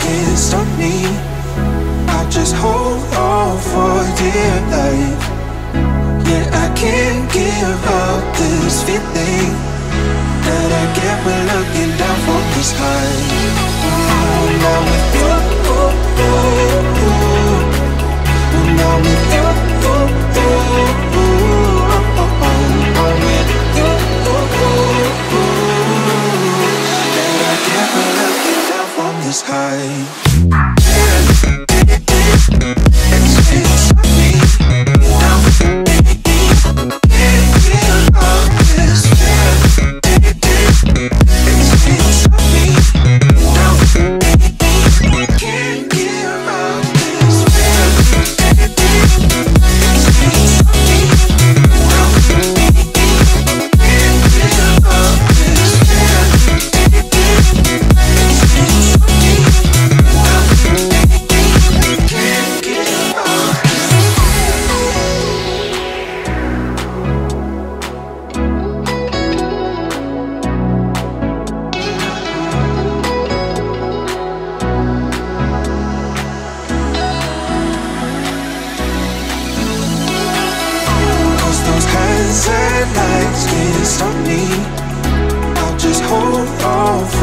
Can't stop me, I'll just hold on.